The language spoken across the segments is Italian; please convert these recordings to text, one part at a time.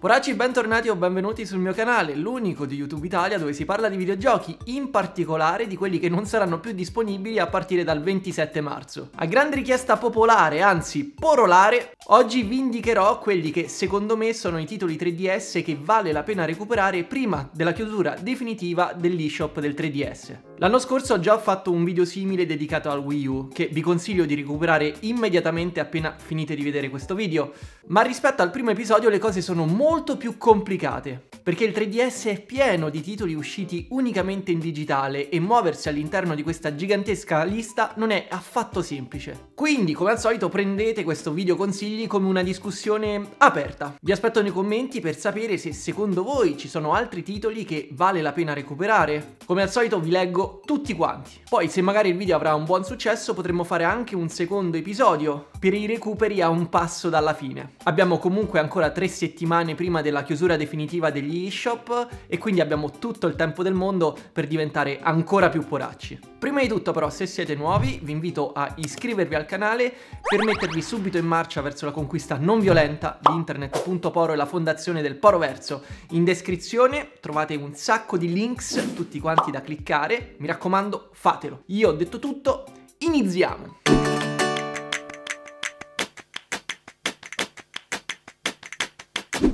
Poracci, bentornati o benvenuti sul mio canale, l'unico di YouTube Italia dove si parla di videogiochi, in particolare di quelli che non saranno più disponibili a partire dal 27 marzo. A grande richiesta popolare, anzi porolare, oggi vi indicherò quelli che secondo me sono i titoli 3DS che vale la pena recuperare prima della chiusura definitiva dell'eShop del 3DS. L'anno scorso ho già fatto un video simile dedicato al Wii U, che vi consiglio di recuperare immediatamente appena finite di vedere questo video, ma rispetto al primo episodio le cose sono molto più complicate, perché il 3DS è pieno di titoli usciti unicamente in digitale e muoversi all'interno di questa gigantesca lista non è affatto semplice. Quindi, come al solito, prendete questo video consigli come una discussione aperta. Vi aspetto nei commenti per sapere se secondo voi ci sono altri titoli che vale la pena recuperare. Come al solito vi leggo tutti quanti. Poi, se magari il video avrà un buon successo, potremmo fare anche un secondo episodio per i recuperi a un passo dalla fine. Abbiamo comunque ancora 3 settimane prima della chiusura definitiva degli eShop e quindi abbiamo tutto il tempo del mondo per diventare ancora più poracci. Prima di tutto però, se siete nuovi, vi invito a iscrivervi al canale per mettervi subito in marcia verso la conquista non violenta di internet.poro e la fondazione del Poroverso. In descrizione trovate un sacco di links, tutti quanti da cliccare, mi raccomando fatelo. Io ho detto tutto, iniziamo!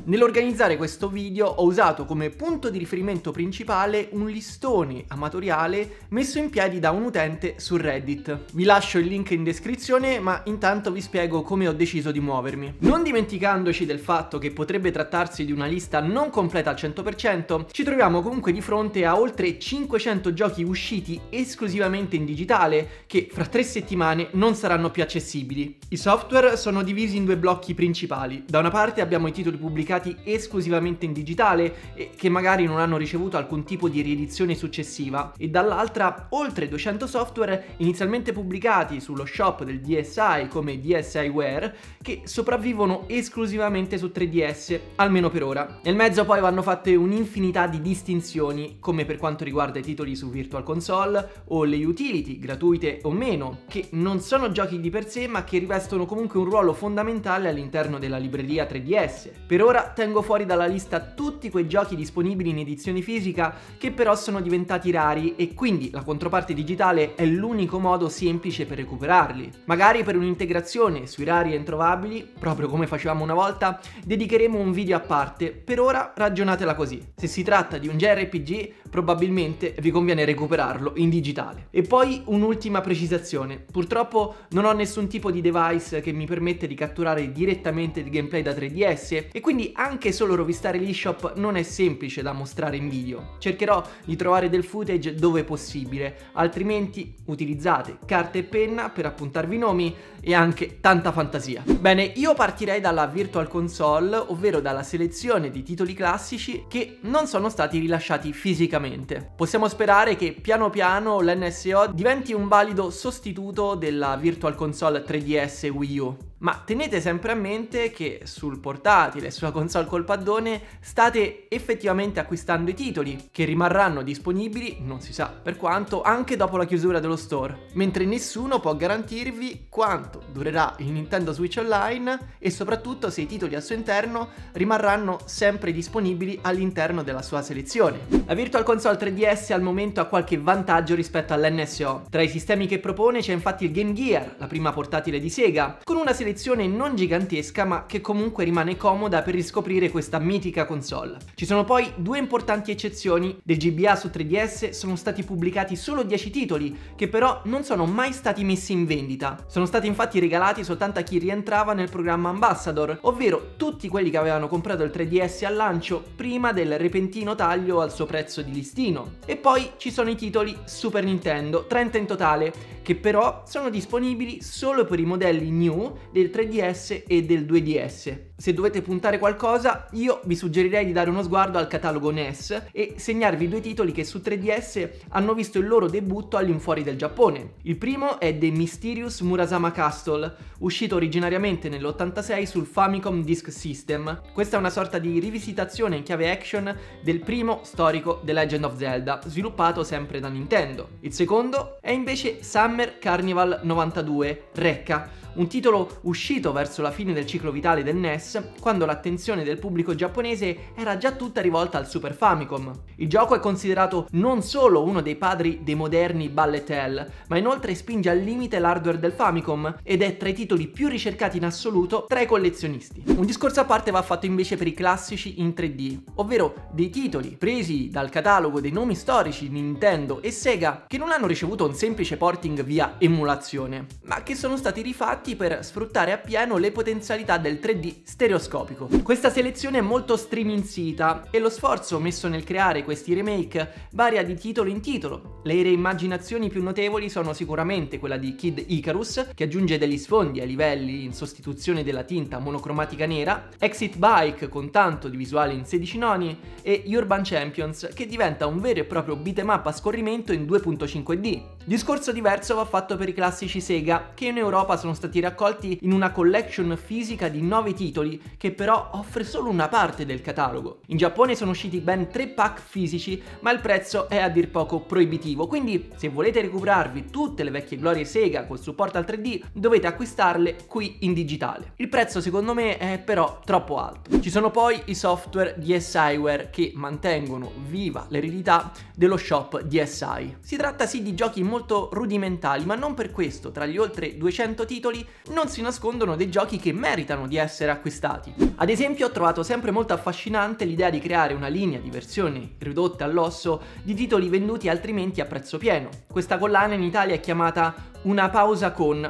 Nell'organizzare questo video ho usato come punto di riferimento principale un listone amatoriale messo in piedi da un utente su Reddit. Vi lascio il link in descrizione, ma intanto vi spiego come ho deciso di muovermi. Non dimenticandoci del fatto che potrebbe trattarsi di una lista non completa al 100%, ci troviamo comunque di fronte a oltre 500 giochi usciti esclusivamente in digitale che fra 3 settimane non saranno più accessibili. I software sono divisi in due blocchi principali. Da una parte abbiamo i titoli pubblicati esclusivamente in digitale e che magari non hanno ricevuto alcun tipo di riedizione successiva, e dall'altra oltre 200 software inizialmente pubblicati sullo shop del DSi come DsiWare che sopravvivono esclusivamente su 3DS, almeno per ora. Nel mezzo poi vanno fatte un'infinità di distinzioni, come per quanto riguarda i titoli su Virtual Console o le utility, gratuite o meno, che non sono giochi di per sé ma che rivestono comunque un ruolo fondamentale all'interno della libreria 3DS. Per ora tengo fuori dalla lista tutti quei giochi disponibili in edizione fisica che però sono diventati rari e quindi la controparte digitale è l'unico modo semplice per recuperarli. Magari per un'integrazione sui rari e introvabili, proprio come facevamo una volta, dedicheremo un video a parte. Per ora ragionatela così: se si tratta di un JRPG probabilmente vi conviene recuperarlo in digitale. E poi un'ultima precisazione: purtroppo non ho nessun tipo di device che mi permette di catturare direttamente il gameplay da 3DS e quindi anche solo rovistare l'eShop non è semplice da mostrare in video. Cercherò di trovare del footage dove possibile, altrimenti utilizzate carta e penna per appuntarvi nomi e anche tanta fantasia. Bene, io partirei dalla Virtual Console, ovvero dalla selezione di titoli classici che non sono stati rilasciati fisicamente. Possiamo sperare che piano piano l'NSO diventi un valido sostituto della Virtual Console 3DS Wii U. Ma tenete sempre a mente che sul portatile e sulla console col paddone state effettivamente acquistando i titoli, che rimarranno disponibili, non si sa per quanto, anche dopo la chiusura dello store, mentre nessuno può garantirvi quanto durerà il Nintendo Switch Online e soprattutto se i titoli al suo interno rimarranno sempre disponibili all'interno della sua selezione. La Virtual Console 3DS al momento ha qualche vantaggio rispetto all'NSO. Tra i sistemi che propone c'è infatti il Game Gear, la prima portatile di Sega, con una selezione non gigantesca ma che comunque rimane comoda per riscoprire questa mitica console. Ci sono poi due importanti eccezioni: del GBA su 3DS sono stati pubblicati solo 10 titoli che però non sono mai stati messi in vendita. Sono stati infatti regalati soltanto a chi rientrava nel programma Ambassador, ovvero tutti quelli che avevano comprato il 3DS al lancio prima del repentino taglio al suo prezzo di listino. E poi ci sono i titoli Super Nintendo, 30 in totale, che però sono disponibili solo per i modelli new del 3DS e del 2DS. Se dovete puntare qualcosa, io vi suggerirei di dare uno sguardo al catalogo NES e segnarvi due titoli che su 3DS hanno visto il loro debutto all'infuori del Giappone. Il primo è The Mysterious Murasama Castle, uscito originariamente nell'86 sul Famicom Disk System. Questa è una sorta di rivisitazione in chiave action del primo storico The Legend of Zelda, sviluppato sempre da Nintendo. Il secondo è invece Summer Carnival 92 Recca, un titolo uscito verso la fine del ciclo vitale del NES NES, quando l'attenzione del pubblico giapponese era già tutta rivolta al Super Famicom. Il gioco è considerato non solo uno dei padri dei moderni bullet hell, ma inoltre spinge al limite l'hardware del Famicom ed è tra i titoli più ricercati in assoluto tra i collezionisti. Un discorso a parte va fatto invece per i classici in 3D, ovvero dei titoli presi dal catalogo dei nomi storici Nintendo e Sega che non hanno ricevuto un semplice porting via emulazione, ma che sono stati rifatti per sfruttare appieno le potenzialità del 3D stereoscopico. Questa selezione è molto striminzita e lo sforzo messo nel creare questi remake varia di titolo in titolo. Le reimmaginazioni più notevoli sono sicuramente quella di Kid Icarus, che aggiunge degli sfondi ai livelli in sostituzione della tinta monocromatica nera, Exit Bike con tanto di visuale in 16 noni e Urban Champions, che diventa un vero e proprio beat'em up a scorrimento in 2.5D. Discorso diverso va fatto per i classici Sega, che in Europa sono stati raccolti in una collection fisica di 9 titoli che però offre solo una parte del catalogo. In Giappone sono usciti ben 3 pack fisici, ma il prezzo è a dir poco proibitivo, quindi se volete recuperarvi tutte le vecchie glorie Sega col supporto al 3D dovete acquistarle qui in digitale. Il prezzo secondo me è però troppo alto. Ci sono poi i software DsiWare che mantengono viva l'eredità dello shop DSi. Si tratta sì di giochi molto rudimentali, ma non per questo tra gli oltre 200 titoli non si nascondono dei giochi che meritano di essere acquistati. Ad esempio ho trovato sempre molto affascinante l'idea di creare una linea di versioni ridotte all'osso di titoli venduti altrimenti a prezzo pieno. Questa collana in Italia è chiamata Una pausa con ...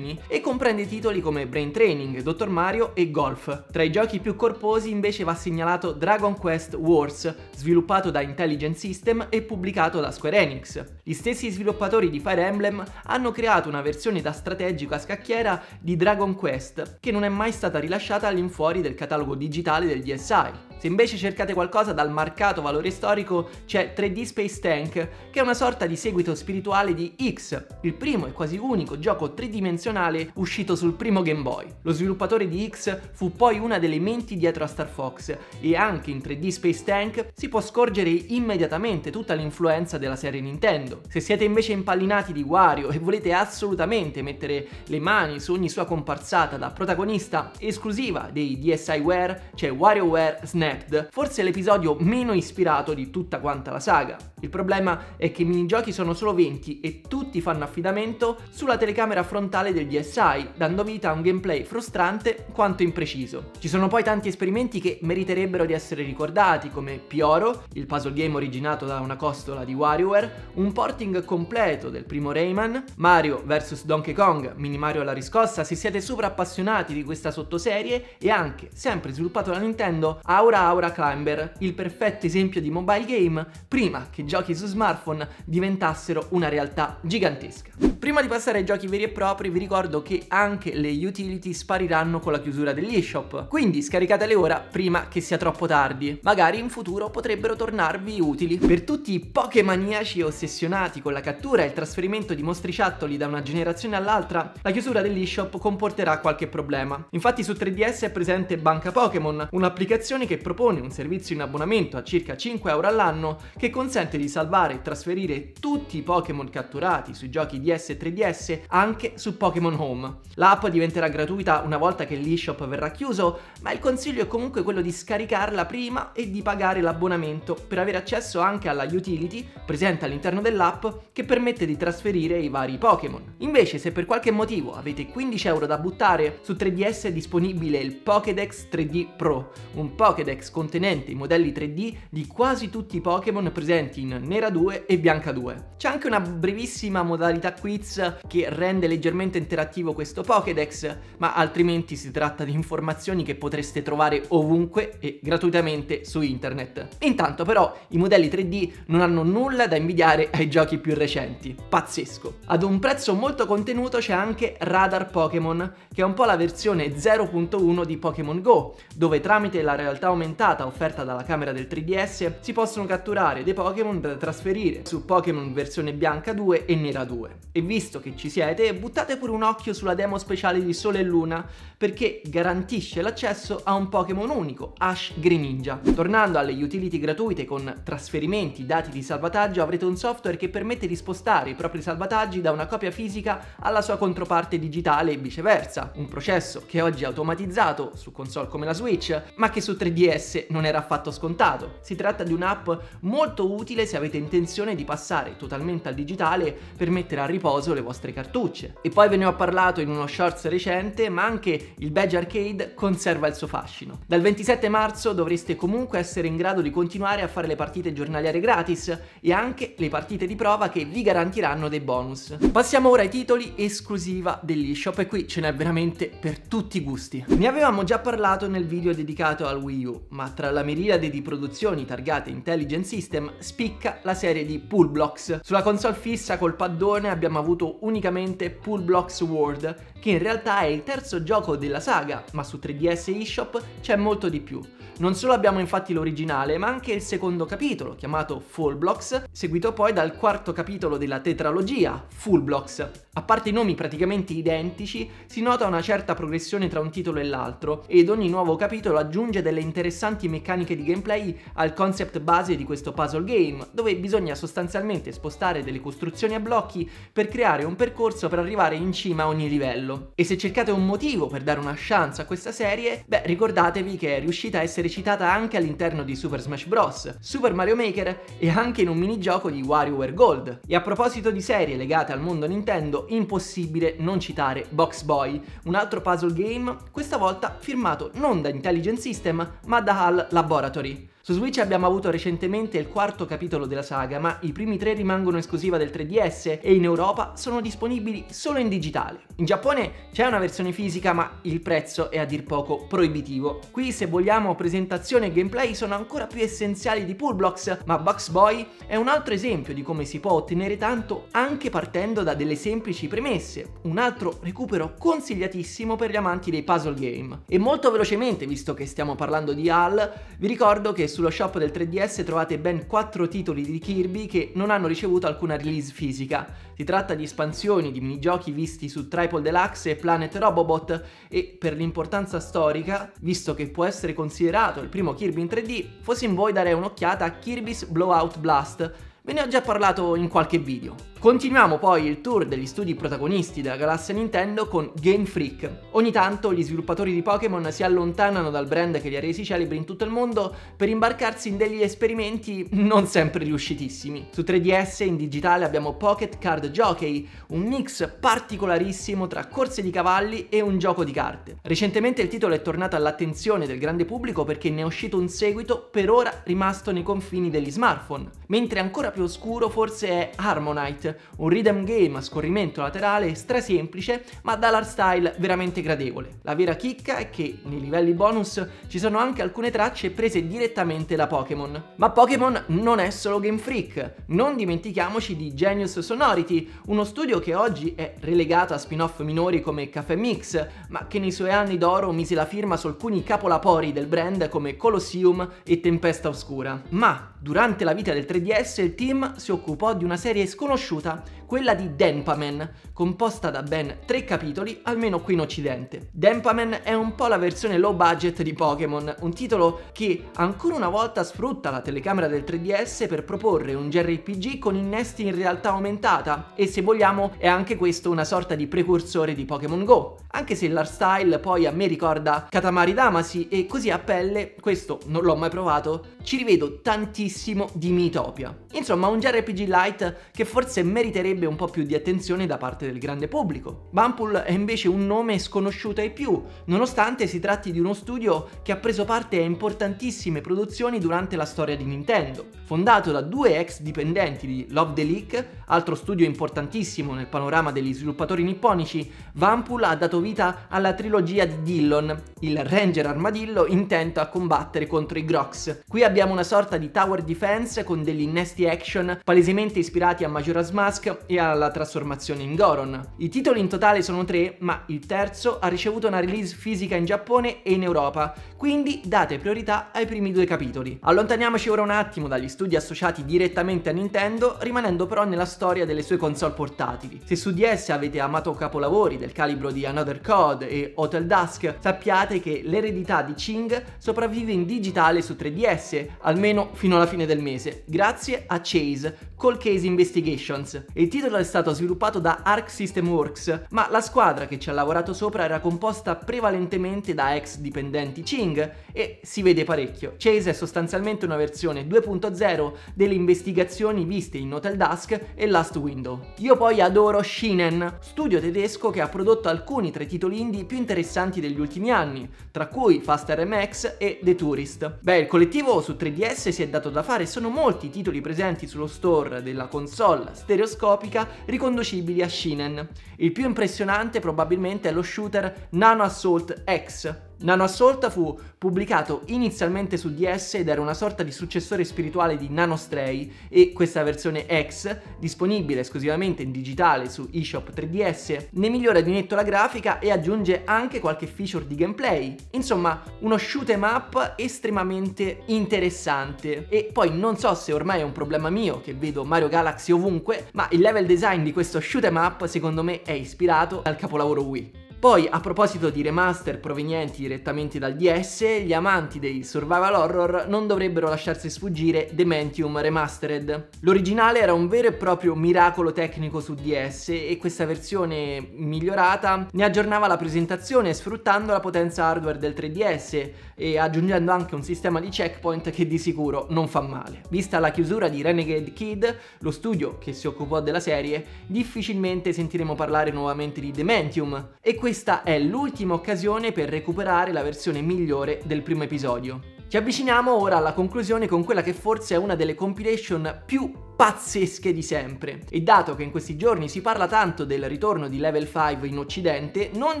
e comprende titoli come Brain Training, Dr. Mario e Golf. Tra i giochi più corposi invece va segnalato Dragon Quest Wars, sviluppato da Intelligent System e pubblicato da Square Enix. Gli stessi sviluppatori di Fire Emblem hanno creato una versione da strategico a scacchiera di Dragon Quest che non è mai stata rilasciata all'infuori del catalogo digitale del DSi. Se invece cercate qualcosa dal marcato valore storico c'è 3D Space Tank, che è una sorta di seguito spirituale di X, il primo e quasi unico gioco tridimensionale uscito sul primo Game Boy. Lo sviluppatore di X fu poi una delle menti dietro a Star Fox e anche in 3D Space Tank si può scorgere immediatamente tutta l'influenza della serie Nintendo. Se siete invece impallinati di Wario e volete assolutamente mettere le mani su ogni sua comparsata da protagonista esclusiva dei DsiWare, c'è WarioWare Snap, forse l'episodio meno ispirato di tutta quanta la saga. Il problema è che i minigiochi sono solo 20 e tutti fanno affidamento sulla telecamera frontale del DSi, dando vita a un gameplay frustrante quanto impreciso. Ci sono poi tanti esperimenti che meriterebbero di essere ricordati, come Pioro, il puzzle game originato da una costola di WarioWare, un porting completo del primo Rayman, Mario vs Donkey Kong, Mini Mario alla riscossa se siete super appassionati di questa sottoserie, e anche, sempre sviluppato da Nintendo, Aura Aura Climber, il perfetto esempio di mobile game prima che giochi su smartphone diventassero una realtà gigantesca. Prima di passare ai giochi veri e propri vi ricordo che anche le utility spariranno con la chiusura dell'eShop, quindi scaricatele ora prima che sia troppo tardi, magari in futuro potrebbero tornarvi utili. Per tutti i pokemaniaci ossessionati con la cattura e il trasferimento di mostriciattoli da una generazione all'altra, la chiusura dell'eShop comporterà qualche problema. Infatti su 3DS è presente Banca Pokémon, un'applicazione che propone un servizio in abbonamento a circa 5 euro all'anno che consente di salvare e trasferire tutti i Pokémon catturati sui giochi DS e 3DS anche su Pokémon Home. L'app diventerà gratuita una volta che l'eShop verrà chiuso, ma il consiglio è comunque quello di scaricarla prima e di pagare l'abbonamento per avere accesso anche alla utility presente all'interno dell'app che permette di trasferire i vari Pokémon. Invece se per qualche motivo avete 15 euro da buttare, su 3DS è disponibile il Pokédex 3D Pro, un Pokédex contenente i modelli 3D di quasi tutti i Pokémon presenti in Nera 2 e Bianca 2. C'è anche una brevissima modalità quiz che rende leggermente interattivo questo Pokédex, ma altrimenti si tratta di informazioni che potreste trovare ovunque e gratuitamente su internet. Intanto però i modelli 3D non hanno nulla da invidiare ai giochi più recenti. Pazzesco! Ad un prezzo molto contenuto c'è anche Radar Pokémon, che è un po' la versione 0.1 di Pokémon Go, dove tramite la realtà aumentata offerta dalla camera del 3DS si possono catturare dei Pokémon da trasferire su Pokémon versione Bianca 2 e Nera 2. E visto che ci siete, buttate pure un occhio sulla demo speciale di Sole e Luna, perché garantisce l'accesso a un Pokémon unico, Ash Greninja. Tornando alle utility gratuite con trasferimenti, dati di salvataggio, avrete un software che permette di spostare i propri salvataggi da una copia fisica alla sua controparte digitale e viceversa, un processo che oggi è automatizzato su console come la Switch, ma che su 3DS non era affatto scontato. Si tratta di un'app molto utile se avete intenzione di passare totalmente al digitale per mettere a riposo le vostre cartucce. E poi ve ne ho parlato in uno shorts recente, ma anche il Badge Arcade conserva il suo fascino. Dal 27 marzo dovreste comunque essere in grado di continuare a fare le partite giornaliere gratis e anche le partite di prova che vi garantiranno dei bonus. Passiamo ora ai titoli, esclusiva dell'eShop, e qui ce n'è veramente per tutti i gusti. Ne avevamo già parlato nel video dedicato al Wii U, ma tra la miriade di produzioni targate Intelligent System spicca la serie di PullBlox. Sulla console fissa col paddone abbiamo avuto unicamente PullBlox World, che in realtà è il terzo gioco della saga, ma su 3DS e eShop c'è molto di più. Non solo abbiamo infatti l'originale, ma anche il secondo capitolo, chiamato FullBlox, seguito poi dal quarto capitolo della tetralogia, FullBlox. A parte i nomi praticamente identici, si nota una certa progressione tra un titolo e l'altro, ed ogni nuovo capitolo aggiunge delle interessanti meccaniche di gameplay al concept base di questo puzzle game, dove bisogna sostanzialmente spostare delle costruzioni a blocchi per creare un percorso per arrivare in cima a ogni livello. E se cercate un motivo per dare una chance a questa serie, beh, ricordatevi che è riuscita a essere citata anche all'interno di Super Smash Bros, Super Mario Maker e anche in un minigioco di WarioWare Gold. E a proposito di serie legate al mondo Nintendo, impossibile non citare Box Boy, un altro puzzle game, questa volta firmato non da Intelligent System ma da HAL Laboratory. Su Switch abbiamo avuto recentemente il quarto capitolo della saga, ma i primi tre rimangono esclusiva del 3DS e in Europa sono disponibili solo in digitale. In Giappone c'è una versione fisica, ma il prezzo è a dir poco proibitivo. Qui, se vogliamo, presentazione e gameplay sono ancora più essenziali di PullBlox, ma Box Boy è un altro esempio di come si può ottenere tanto anche partendo da delle semplici premesse, un altro recupero consigliatissimo per gli amanti dei puzzle game. E molto velocemente, visto che stiamo parlando di HAL, vi ricordo che sullo shop del 3DS trovate ben 4 titoli di Kirby che non hanno ricevuto alcuna release fisica. Si tratta di espansioni, di minigiochi visti su Triple Deluxe e Planet Robobot, e per l'importanza storica, visto che può essere considerato il primo Kirby in 3D, fossi in voi darei un'occhiata a Kirby's Blowout Blast. Ve ne ho già parlato in qualche video. Continuiamo poi il tour degli studi protagonisti della galassia Nintendo con Game Freak. Ogni tanto gli sviluppatori di Pokémon si allontanano dal brand che li ha resi celebri in tutto il mondo per imbarcarsi in degli esperimenti non sempre riuscitissimi. Su 3DS in digitale abbiamo Pocket Card Jockey, un mix particolarissimo tra corse di cavalli e un gioco di carte. Recentemente il titolo è tornato all'attenzione del grande pubblico perché ne è uscito un seguito, per ora rimasto nei confini degli smartphone, mentre ancora più oscuro forse è Harmonite, un rhythm game a scorrimento laterale strasemplice ma dall'art style veramente gradevole. La vera chicca è che nei livelli bonus ci sono anche alcune tracce prese direttamente da Pokémon. Ma Pokémon non è solo Game Freak, non dimentichiamoci di Genius Sonority, uno studio che oggi è relegato a spin-off minori come Café Mix, ma che nei suoi anni d'oro mise la firma su alcuni capolapori del brand come Colosseum e Tempesta Oscura. Ma durante la vita del 3DS il team si occupò di una serie sconosciuta, quella di Denpaman, composta da ben 3 capitoli, almeno qui in occidente. Denpaman è un po' la versione low budget di Pokémon, un titolo che ancora una volta sfrutta la telecamera del 3DS per proporre un JRPG con innesti in realtà aumentata, e se vogliamo è anche questo una sorta di precursore di Pokémon Go, anche se l'art style poi a me ricorda Katamari Damacy, e così a pelle, questo non l'ho mai provato, ci rivedo tantissimo di Miitopia. Insomma, un JRPG light che forse meriterebbe un po' più di attenzione da parte del grande pubblico. Vanpul è invece un nome sconosciuto ai più, nonostante si tratti di uno studio che ha preso parte a importantissime produzioni durante la storia di Nintendo. Fondato da 2 ex dipendenti di Love the Leak, altro studio importantissimo nel panorama degli sviluppatori nipponici, Vanpul ha dato vita alla trilogia di Dillon, il ranger armadillo intento a combattere contro i Grox. Qui abbiamo una sorta di tower defense con degli innesti action palesemente ispirati a Majora's Mask e alla trasformazione in Goron. I titoli in totale sono 3, ma il terzo ha ricevuto una release fisica in Giappone e in Europa, quindi date priorità ai primi due capitoli. Allontaniamoci ora un attimo dagli studi associati direttamente a Nintendo, rimanendo però nella storia delle sue console portatili. Se su DS avete amato capolavori del calibro di Another Code e Hotel Dusk, sappiate che l'eredità di Ching sopravvive in digitale su 3DS, almeno fino alla fine del mese, grazie a Chase, Cold Case Investigations. Il titolo è stato sviluppato da Arc System Works, ma la squadra che ci ha lavorato sopra era composta prevalentemente da ex dipendenti Ching e si vede parecchio. Chase è sostanzialmente una versione 2.0 delle investigazioni viste in Hotel Dusk e Last Window. Io poi adoro Shinen, studio tedesco che ha prodotto alcuni tra i titoli indie più interessanti degli ultimi anni, tra cui Fast RMX e The Tourist. Beh, il collettivo su 3DS si è dato da fare e sono molti i titoli presenti sullo store della console stereoscopica riconducibili a Shinen. Il più impressionante probabilmente è lo shooter Nano Assault X. Nano Assault fu pubblicato inizialmente su DS ed era una sorta di successore spirituale di Nano Stray, e questa versione X, disponibile esclusivamente in digitale su eShop 3DS, ne migliora di netto la grafica e aggiunge anche qualche feature di gameplay. Insomma, uno shoot 'em up estremamente interessante. E poi non so se ormai è un problema mio che vedo Mario Galaxy ovunque, ma il level design di questo shoot 'em up secondo me è ispirato al capolavoro Wii. Poi, a proposito di remaster provenienti direttamente dal DS, gli amanti dei survival horror non dovrebbero lasciarsi sfuggire Dementium Remastered. L'originale era un vero e proprio miracolo tecnico su DS e questa versione migliorata ne aggiornava la presentazione sfruttando la potenza hardware del 3DS e aggiungendo anche un sistema di checkpoint che di sicuro non fa male. Vista la chiusura di Renegade Kid, lo studio che si occupò della serie, difficilmente sentiremo parlare nuovamente di Dementium, e questa è l'ultima occasione per recuperare la versione migliore del primo episodio. Ci avviciniamo ora alla conclusione con quella che forse è una delle compilation più pazzesche di sempre, e dato che in questi giorni si parla tanto del ritorno di Level 5 in occidente, non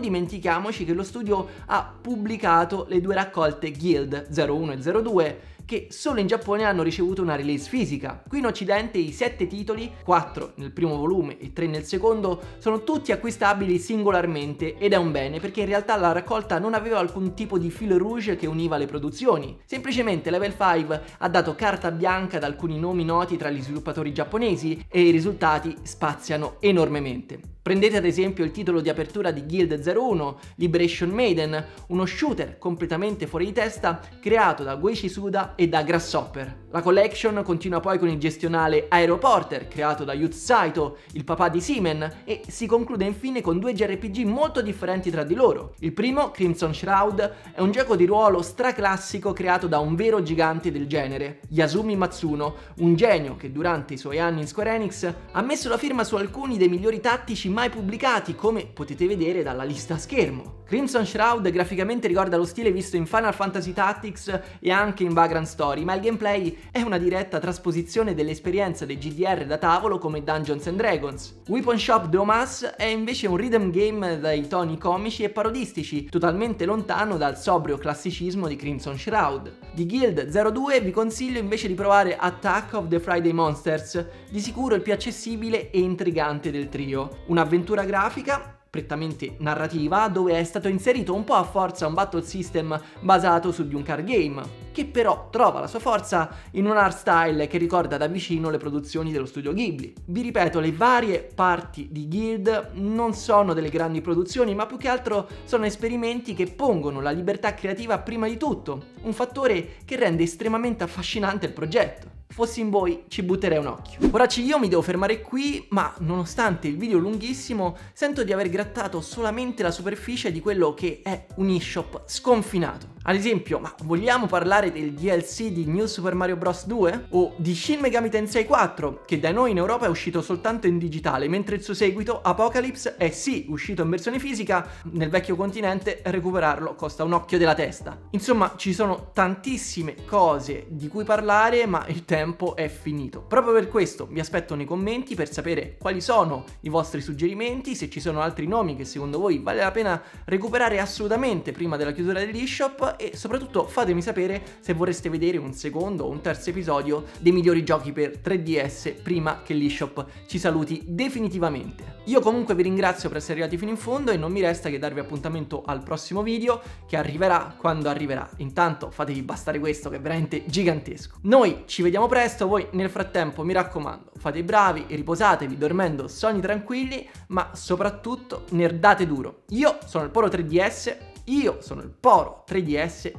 dimentichiamoci che lo studio ha pubblicato le due raccolte Guild 01 e 02 che solo in Giappone hanno ricevuto una release fisica. Qui in occidente i 7 titoli, 4 nel primo volume e 3 nel secondo, sono tutti acquistabili singolarmente, ed è un bene perché in realtà la raccolta non aveva alcun tipo di fil rouge che univa le produzioni. Semplicemente Level 5 ha dato carta bianca ad alcuni nomi noti tra gli sviluppatori giapponesi e i risultati spaziano enormemente. Prendete ad esempio il titolo di apertura di Guild 01, Liberation Maiden, uno shooter completamente fuori di testa creato da Goichi Suda e da Grasshopper. La collection continua poi con il gestionale Aeroporter creato da Yuji Saito, il papà di Seaman, e si conclude infine con due JRPG molto differenti tra di loro. Il primo, Crimson Shroud, è un gioco di ruolo straclassico creato da un vero gigante del genere, Yasumi Matsuno, un genio che durante i suoi anni in Square Enix ha messo la firma su alcuni dei migliori tattici mai pubblicati, come potete vedere dalla lista a schermo. Crimson Shroud graficamente ricorda lo stile visto in Final Fantasy Tactics e anche in Vagrant Story, ma il gameplay è una diretta trasposizione dell'esperienza dei GDR da tavolo come Dungeons and Dragons. Weapon Shop Domas è invece un rhythm game dai toni comici e parodistici, totalmente lontano dal sobrio classicismo di Crimson Shroud. Di Guild 02 vi consiglio invece di provare Attack of the Friday Monsters, di sicuro il più accessibile e intrigante del trio. Un'avventura grafica prettamente narrativa, dove è stato inserito un po' a forza un battle system basato su di un card game, che però trova la sua forza in un art style che ricorda da vicino le produzioni dello studio Ghibli. Vi ripeto, le varie parti di Guild non sono delle grandi produzioni, ma più che altro sono esperimenti che pongono la libertà creativa prima di tutto, un fattore che rende estremamente affascinante il progetto. Fossi in voi ci butterei un occhio. Ora io mi devo fermare qui, ma nonostante il video lunghissimo sento di aver grattato solamente la superficie di quello che è un eShop sconfinato. Ad esempio, ma vogliamo parlare del DLC di New Super Mario Bros 2? O di Shin Megami Tensei 4, che da noi in Europa è uscito soltanto in digitale, mentre il suo seguito, Apocalypse, è sì uscito in versione fisica, nel vecchio continente recuperarlo costa un occhio della testa. Insomma, ci sono tantissime cose di cui parlare, ma il tempo tempo è finito. Proprio per questo vi aspetto nei commenti per sapere quali sono i vostri suggerimenti, se ci sono altri nomi che secondo voi vale la pena recuperare assolutamente prima della chiusura dell'eShop, e soprattutto fatemi sapere se vorreste vedere un secondo o un terzo episodio dei migliori giochi per 3DS prima che l'eShop ci saluti definitivamente. Io comunque vi ringrazio per essere arrivati fino in fondo e non mi resta che darvi appuntamento al prossimo video, che arriverà quando arriverà. Intanto fatevi bastare questo che è veramente gigantesco. Noi ci vediamo presto, voi nel frattempo mi raccomando fate i bravi e riposatevi dormendo sogni tranquilli, ma soprattutto nerdate duro. Io sono il Poro 3DS,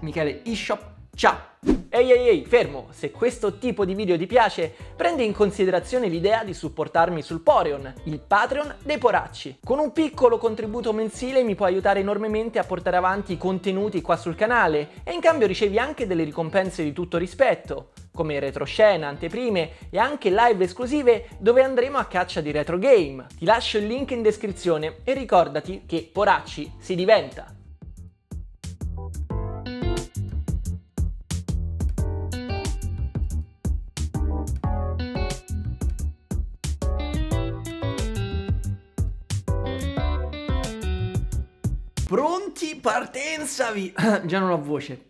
Michele eShop, ciao! Ehi, fermo! Se questo tipo di video ti piace, prendi in considerazione l'idea di supportarmi sul Poreon, il Patreon dei Poracci. Con un piccolo contributo mensile mi puoi aiutare enormemente a portare avanti i contenuti qua sul canale, e in cambio ricevi anche delle ricompense di tutto rispetto, come retroscena, anteprime e anche live esclusive dove andremo a caccia di retro game. Ti lascio il link in descrizione e ricordati che Poracci si diventa! Pronti, partenza! Già non ho voce.